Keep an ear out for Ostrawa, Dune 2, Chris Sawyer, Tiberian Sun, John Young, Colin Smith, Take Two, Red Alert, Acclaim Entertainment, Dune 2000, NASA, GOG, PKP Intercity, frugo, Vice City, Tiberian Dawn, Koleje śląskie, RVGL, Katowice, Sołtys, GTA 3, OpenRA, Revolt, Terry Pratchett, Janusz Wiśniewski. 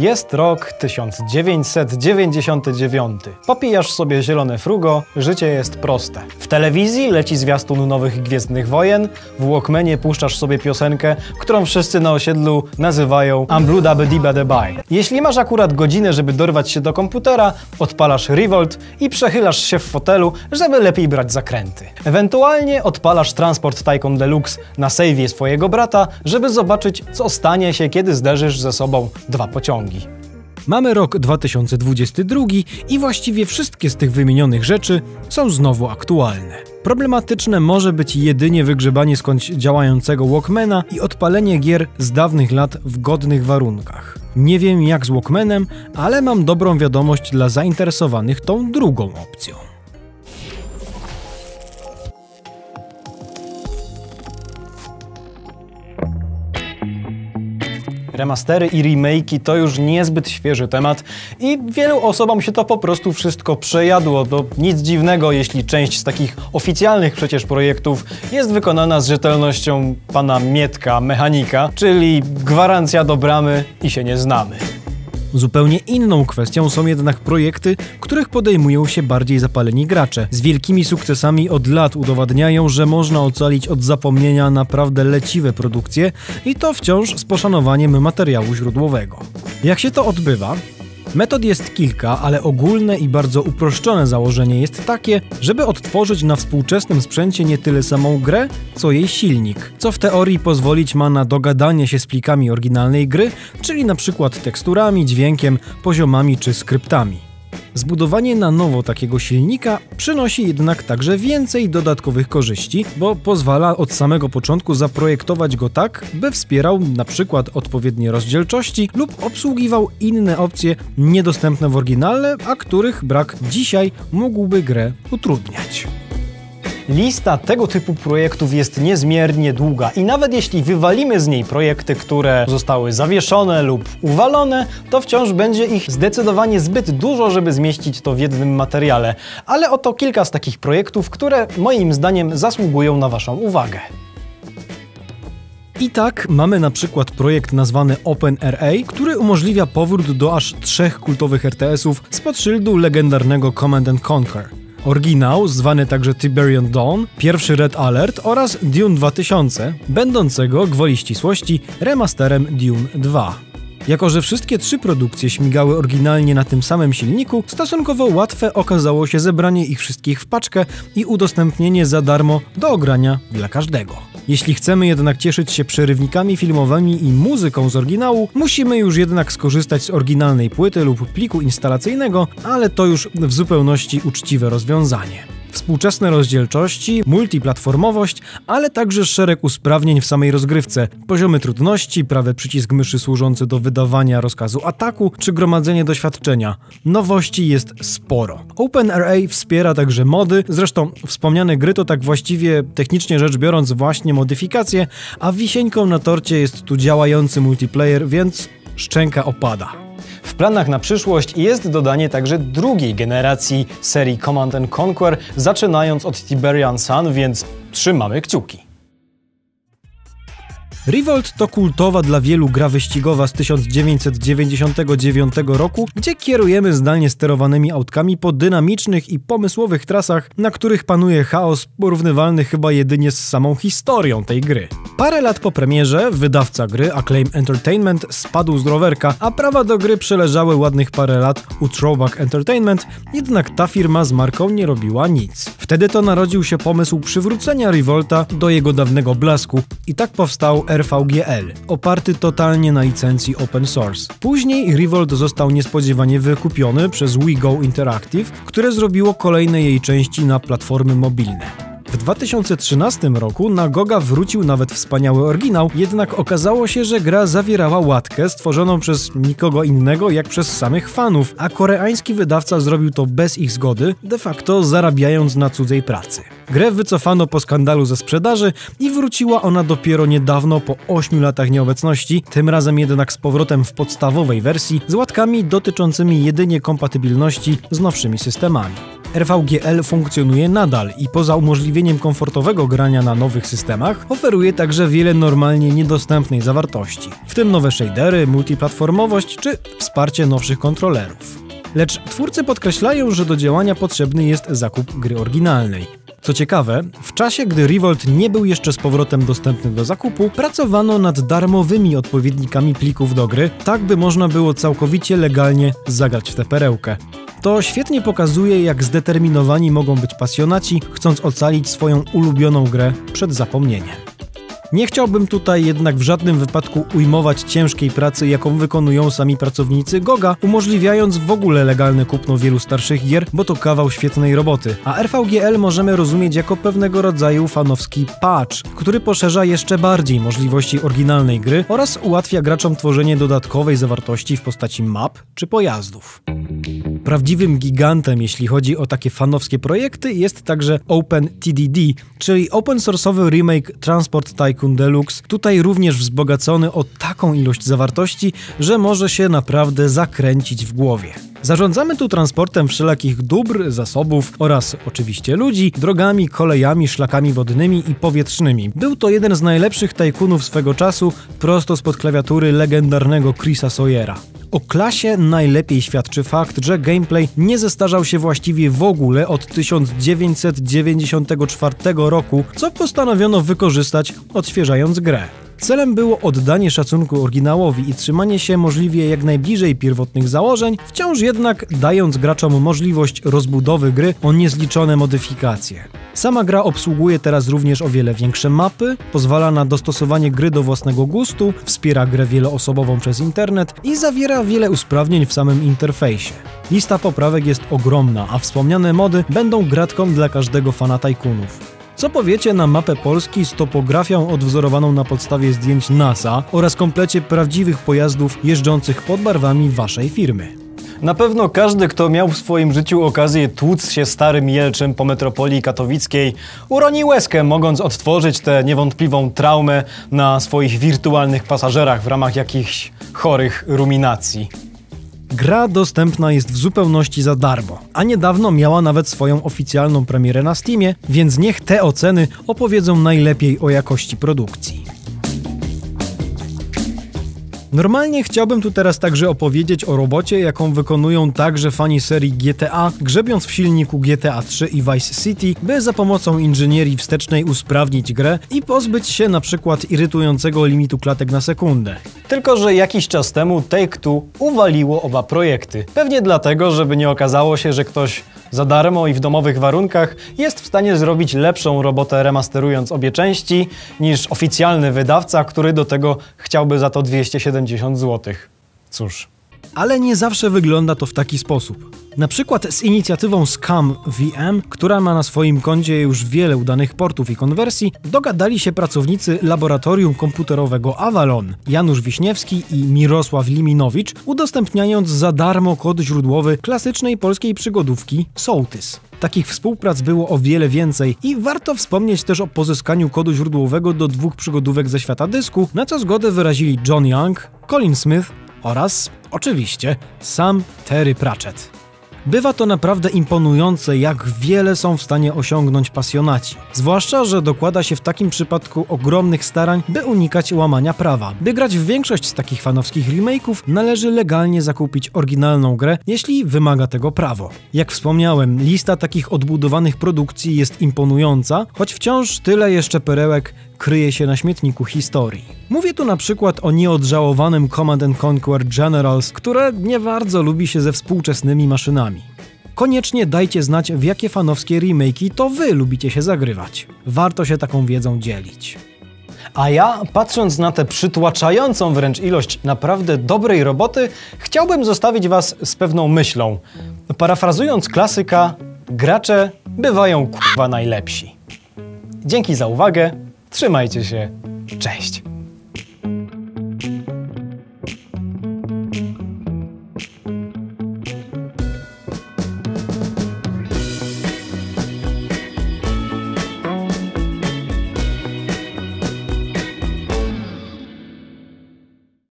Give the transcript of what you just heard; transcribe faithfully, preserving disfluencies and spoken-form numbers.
Jest rok tysiąc dziewięćset dziewięćdziesiąty dziewiąty. Popijasz sobie zielone frugo, życie jest proste. W telewizji leci zwiastun nowych Gwiezdnych Wojen, w Walkmanie puszczasz sobie piosenkę, którą wszyscy na osiedlu nazywają Ambluda Bediba Debaj. Jeśli masz akurat godzinę, żeby dorwać się do komputera, odpalasz Revolt i przechylasz się w fotelu, żeby lepiej brać zakręty. Ewentualnie odpalasz Transport Tycoon Deluxe na sejwie swojego brata, żeby zobaczyć, co stanie się, kiedy zderzysz ze sobą dwa pociągi. Mamy rok dwa tysiące dwudziesty drugi i właściwie wszystkie z tych wymienionych rzeczy są znowu aktualne. Problematyczne może być jedynie wygrzebanie skądś działającego Walkmana i odpalenie gier z dawnych lat w godnych warunkach. Nie wiem jak z Walkmanem, ale mam dobrą wiadomość dla zainteresowanych tą drugą opcją. Remastery i remake'i to już niezbyt świeży temat i wielu osobom się to po prostu wszystko przejadło. To nic dziwnego, jeśli część z takich oficjalnych przecież projektów jest wykonana z rzetelnością pana Mietka, mechanika, czyli gwarancja do bramy i się nie znamy. Zupełnie inną kwestią są jednak projekty, których podejmują się bardziej zapaleni gracze. Z wielkimi sukcesami od lat udowadniają, że można ocalić od zapomnienia naprawdę leciwe produkcje i to wciąż z poszanowaniem materiału źródłowego. Jak się to odbywa? Metod jest kilka, ale ogólne i bardzo uproszczone założenie jest takie, żeby odtworzyć na współczesnym sprzęcie nie tyle samą grę, co jej silnik, co w teorii pozwolić ma na dogadanie się z plikami oryginalnej gry, czyli na przykład teksturami, dźwiękiem, poziomami czy skryptami. Zbudowanie na nowo takiego silnika przynosi jednak także więcej dodatkowych korzyści, bo pozwala od samego początku zaprojektować go tak, by wspierał na przykład odpowiednie rozdzielczości lub obsługiwał inne opcje niedostępne w oryginale, a których brak dzisiaj mógłby grę utrudniać. Lista tego typu projektów jest niezmiernie długa i nawet jeśli wywalimy z niej projekty, które zostały zawieszone lub uwalone, to wciąż będzie ich zdecydowanie zbyt dużo, żeby zmieścić to w jednym materiale. Ale oto kilka z takich projektów, które moim zdaniem zasługują na waszą uwagę. I tak mamy na przykład projekt nazwany OpenRA, który umożliwia powrót do aż trzech kultowych er te esów spod szyldu legendarnego Command and Conquer. Oryginał, zwany także Tiberian Dawn, pierwszy Red Alert oraz Dune dwa tysiące, będącego, gwoli ścisłości, remasterem Dune dwa. Jako że wszystkie trzy produkcje śmigały oryginalnie na tym samym silniku, stosunkowo łatwe okazało się zebranie ich wszystkich w paczkę i udostępnienie za darmo do ogrania dla każdego. Jeśli chcemy jednak cieszyć się przerywnikami filmowymi i muzyką z oryginału, musimy już jednak skorzystać z oryginalnej płyty lub pliku instalacyjnego, ale to już w zupełności uczciwe rozwiązanie. Współczesne rozdzielczości, multiplatformowość, ale także szereg usprawnień w samej rozgrywce, poziomy trudności, prawy przycisk myszy służący do wydawania rozkazu ataku czy gromadzenie doświadczenia. Nowości jest sporo. OpenRA wspiera także mody, zresztą wspomniane gry to tak właściwie technicznie rzecz biorąc właśnie modyfikacje, a wisieńką na torcie jest tu działający multiplayer, więc szczęka opada. W planach na przyszłość jest dodanie także drugiej generacji serii Command and Conquer, zaczynając od Tiberian Sun, więc trzymamy kciuki. Revolt to kultowa dla wielu gra wyścigowa z tysiąc dziewięćset dziewięćdziesiątego dziewiątego roku, gdzie kierujemy zdalnie sterowanymi autkami po dynamicznych i pomysłowych trasach, na których panuje chaos porównywalny chyba jedynie z samą historią tej gry. Parę lat po premierze wydawca gry, Acclaim Entertainment, spadł z rowerka, a prawa do gry przeleżały ładnych parę lat u Throwback Entertainment, jednak ta firma z marką nie robiła nic. Wtedy to narodził się pomysł przywrócenia Revolta do jego dawnego blasku i tak powstał er wu gie el, oparty totalnie na licencji open source. Później Revolt został niespodziewanie wykupiony przez WeGo Interactive, które zrobiło kolejne jej części na platformy mobilne. W dwa tysiące trzynastym roku na goga wrócił nawet wspaniały oryginał, jednak okazało się, że gra zawierała łatkę stworzoną przez nikogo innego jak przez samych fanów, a koreański wydawca zrobił to bez ich zgody, de facto zarabiając na cudzej pracy. Grę wycofano po skandalu ze sprzedaży i wróciła ona dopiero niedawno po ośmiu latach nieobecności, tym razem jednak z powrotem w podstawowej wersji z łatkami dotyczącymi jedynie kompatybilności z nowszymi systemami. R V G L funkcjonuje nadal i poza umożliwieniem komfortowego grania na nowych systemach, oferuje także wiele normalnie niedostępnej zawartości, w tym nowe shadery, multiplatformowość czy wsparcie nowszych kontrolerów. Lecz twórcy podkreślają, że do działania potrzebny jest zakup gry oryginalnej. Co ciekawe, w czasie gdy Revolt nie był jeszcze z powrotem dostępny do zakupu, pracowano nad darmowymi odpowiednikami plików do gry, tak by można było całkowicie legalnie zagrać w tę perełkę. To świetnie pokazuje, jak zdeterminowani mogą być pasjonaci, chcąc ocalić swoją ulubioną grę przed zapomnieniem. Nie chciałbym tutaj jednak w żadnym wypadku ujmować ciężkiej pracy, jaką wykonują sami pracownicy goga, umożliwiając w ogóle legalne kupno wielu starszych gier, bo to kawał świetnej roboty, a R V G L możemy rozumieć jako pewnego rodzaju fanowski patch, który poszerza jeszcze bardziej możliwości oryginalnej gry oraz ułatwia graczom tworzenie dodatkowej zawartości w postaci map czy pojazdów. Prawdziwym gigantem, jeśli chodzi o takie fanowskie projekty, jest także Open T D D, czyli open source'owy remake Transport Tycoon Deluxe, tutaj również wzbogacony o taką ilość zawartości, że może się naprawdę zakręcić w głowie. Zarządzamy tu transportem wszelakich dóbr, zasobów oraz oczywiście ludzi, drogami, kolejami, szlakami wodnymi i powietrznymi. Był to jeden z najlepszych tajkunów swego czasu, prosto spod klawiatury legendarnego Chrisa Sawyera. O klasie najlepiej świadczy fakt, że gameplay nie zestarzał się właściwie w ogóle od tysiąc dziewięćset dziewięćdziesiątego czwartego roku, co postanowiono wykorzystać, odświeżając grę. Celem było oddanie szacunku oryginałowi i trzymanie się możliwie jak najbliżej pierwotnych założeń, wciąż jednak dając graczom możliwość rozbudowy gry o niezliczone modyfikacje. Sama gra obsługuje teraz również o wiele większe mapy, pozwala na dostosowanie gry do własnego gustu, wspiera grę wieloosobową przez internet i zawiera wiele usprawnień w samym interfejsie. Lista poprawek jest ogromna, a wspomniane mody będą gratką dla każdego fana tajkunów. Co powiecie na mapę Polski z topografią odwzorowaną na podstawie zdjęć NASA oraz komplecie prawdziwych pojazdów jeżdżących pod barwami waszej firmy? Na pewno każdy, kto miał w swoim życiu okazję tłuc się starym Jelczym po metropolii katowickiej, uroni łezkę, mogąc odtworzyć tę niewątpliwą traumę na swoich wirtualnych pasażerach w ramach jakichś chorych ruminacji. Gra dostępna jest w zupełności za darmo, a niedawno miała nawet swoją oficjalną premierę na Steamie, więc niech te oceny opowiedzą najlepiej o jakości produkcji. Normalnie chciałbym tu teraz także opowiedzieć o robocie, jaką wykonują także fani serii G T A, grzebiąc w silniku G T A trzy i Vice City, by za pomocą inżynierii wstecznej usprawnić grę i pozbyć się na przykład irytującego limitu klatek na sekundę. Tylko że jakiś czas temu Take Two uwaliło oba projekty. Pewnie dlatego, żeby nie okazało się, że ktoś za darmo i w domowych warunkach jest w stanie zrobić lepszą robotę, remasterując obie części, niż oficjalny wydawca, który do tego chciałby za to dwieście siedemdziesiąt złotych. Cóż. Ale nie zawsze wygląda to w taki sposób. Na przykład z inicjatywą ScummVM, która ma na swoim koncie już wiele udanych portów i konwersji, dogadali się pracownicy laboratorium komputerowego Avalon, Janusz Wiśniewski i Mirosław Liminowicz, udostępniając za darmo kod źródłowy klasycznej polskiej przygodówki Sołtys. Takich współprac było o wiele więcej i warto wspomnieć też o pozyskaniu kodu źródłowego do dwóch przygodówek ze świata dysku, na co zgodę wyrazili John Young, Colin Smith oraz, oczywiście, sam Terry Pratchett. Bywa to naprawdę imponujące, jak wiele są w stanie osiągnąć pasjonaci. Zwłaszcza, że dokłada się w takim przypadku ogromnych starań, by unikać łamania prawa. By grać w większość z takich fanowskich remake'ów, należy legalnie zakupić oryginalną grę, jeśli wymaga tego prawo. Jak wspomniałem, lista takich odbudowanych produkcji jest imponująca, choć wciąż tyle jeszcze perełek kryje się na śmietniku historii. Mówię tu na przykład o nieodżałowanym Command and Conquer Generals, które nie bardzo lubi się ze współczesnymi maszynami. Koniecznie dajcie znać, w jakie fanowskie remake'i to wy lubicie się zagrywać. Warto się taką wiedzą dzielić. A ja, patrząc na tę przytłaczającą wręcz ilość naprawdę dobrej roboty, chciałbym zostawić was z pewną myślą. Parafrazując klasyka, gracze bywają k***wa najlepsi. Dzięki za uwagę. Trzymajcie się. Cześć!